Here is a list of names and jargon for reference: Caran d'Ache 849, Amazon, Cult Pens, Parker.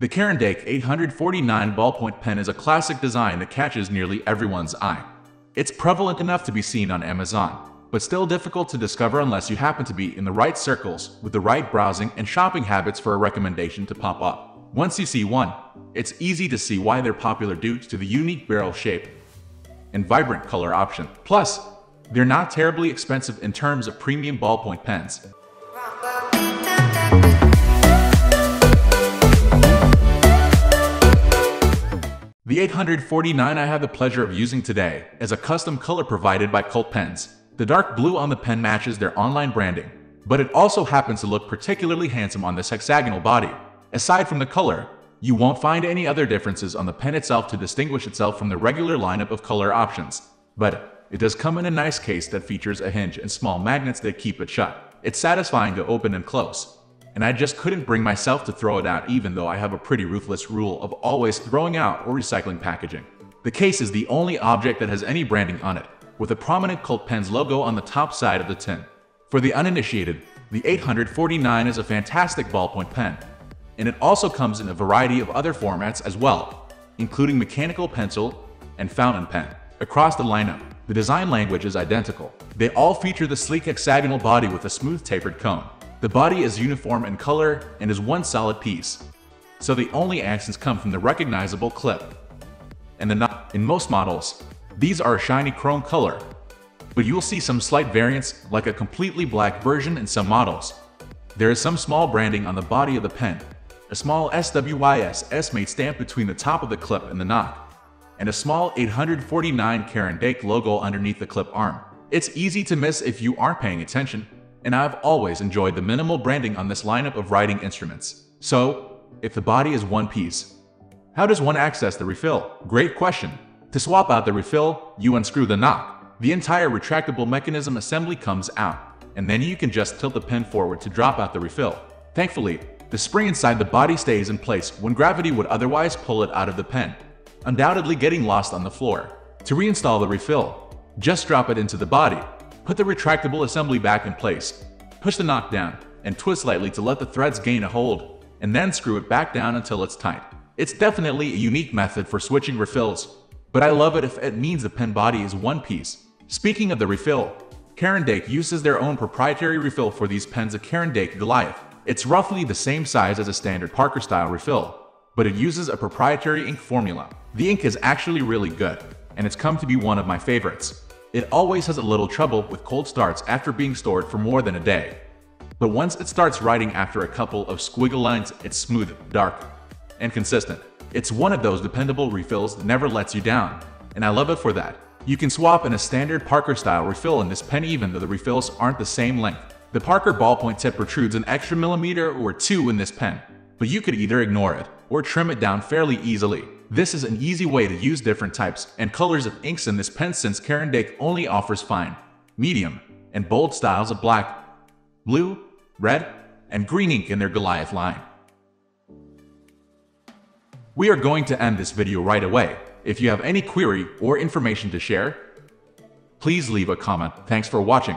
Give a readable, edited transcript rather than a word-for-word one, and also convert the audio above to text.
The Caran d'Ache 849 ballpoint pen is a classic design that catches nearly everyone's eye. It's prevalent enough to be seen on Amazon, but still difficult to discover unless you happen to be in the right circles with the right browsing and shopping habits for a recommendation to pop up. Once you see one, it's easy to see why they're popular due to the unique barrel shape and vibrant color option. Plus, they're not terribly expensive in terms of premium ballpoint pens. The 849 I had the pleasure of using today is a custom color provided by Cult Pens. The dark blue on the pen matches their online branding, but it also happens to look particularly handsome on this hexagonal body. Aside from the color, you won't find any other differences on the pen itself to distinguish itself from the regular lineup of color options, but it does come in a nice case that features a hinge and small magnets that keep it shut. It's satisfying to open and close, and I just couldn't bring myself to throw it out, even though I have a pretty ruthless rule of always throwing out or recycling packaging. The case is the only object that has any branding on it, with a prominent Cult Pens logo on the top side of the tin. For the uninitiated, the 849 is a fantastic ballpoint pen, and it also comes in a variety of other formats as well, including mechanical pencil and fountain pen. Across the lineup, the design language is identical. They all feature the sleek hexagonal body with a smooth tapered cone. The body is uniform in color and is one solid piece, so the only accents come from the recognizable clip and the knot. In most models, these are a shiny chrome color, but you'll see some slight variants, like a completely black version in some models. There is some small branding on the body of the pen, a small SWYS made stamp between the top of the clip and the knock, and a small 849 Caran d'Ache logo underneath the clip arm. It's easy to miss if you aren't paying attention, and I've always enjoyed the minimal branding on this lineup of writing instruments. So, if the body is one piece, how does one access the refill? Great question. To swap out the refill, you unscrew the knock. The entire retractable mechanism assembly comes out, and then you can just tilt the pen forward to drop out the refill. Thankfully, the spring inside the body stays in place when gravity would otherwise pull it out of the pen, undoubtedly getting lost on the floor. To reinstall the refill, just drop it into the body. Put the retractable assembly back in place, push the knock down, and twist slightly to let the threads gain a hold, and then screw it back down until it's tight. It's definitely a unique method for switching refills, but I love it if it means the pen body is one piece. Speaking of the refill, Caran d'Ache uses their own proprietary refill for these pens, a Caran d'Ache Goliath. It's roughly the same size as a standard Parker style refill, but it uses a proprietary ink formula. The ink is actually really good, and it's come to be one of my favorites. It always has a little trouble with cold starts after being stored for more than a day, but once it starts writing after a couple of squiggle lines, it's smooth, dark, and consistent. It's one of those dependable refills that never lets you down, and I love it for that. You can swap in a standard Parker style refill in this pen even though the refills aren't the same length. The Parker ballpoint tip protrudes an extra millimeter or two in this pen, but you could either ignore it or trim it down fairly easily. This is an easy way to use different types and colors of inks in this pen, since Caran d'Ache only offers fine, medium, and bold styles of black, blue, red, and green ink in their Goliath line. We are going to end this video right away. If you have any query or information to share, please leave a comment. Thanks for watching.